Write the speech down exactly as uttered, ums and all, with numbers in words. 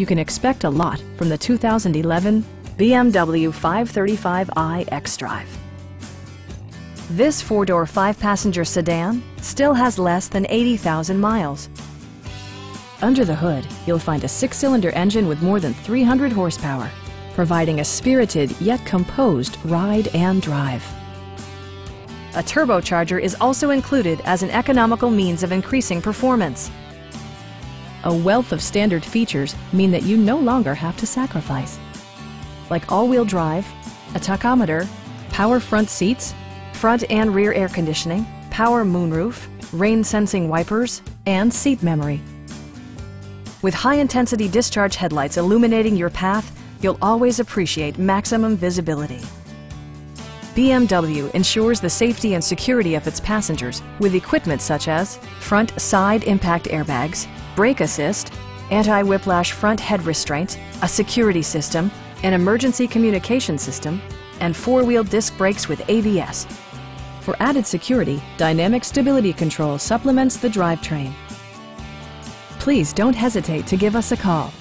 You can expect a lot from the two thousand eleven B M W five thirty-five i xDrive. This four-door, five-passenger sedan still has less than eighty thousand miles. Under the hood, you'll find a six-cylinder engine with more than three hundred horsepower, providing a spirited yet composed ride and drive. A turbocharger is also included as an economical means of increasing performance. A wealth of standard features mean that you no longer have to sacrifice, like all-wheel drive, a tachometer, power front seats, front and rear air conditioning, power moonroof, rain-sensing wipers, and seat memory. With high-intensity discharge headlights illuminating your path, you'll always appreciate maximum visibility. B M W ensures the safety and security of its passengers with equipment such as front side impact airbags, brake assist, anti-whiplash front head restraint, a security system, an emergency communication system, and four-wheel disc brakes with A B S. For added security, dynamic stability control supplements the drivetrain. Please don't hesitate to give us a call.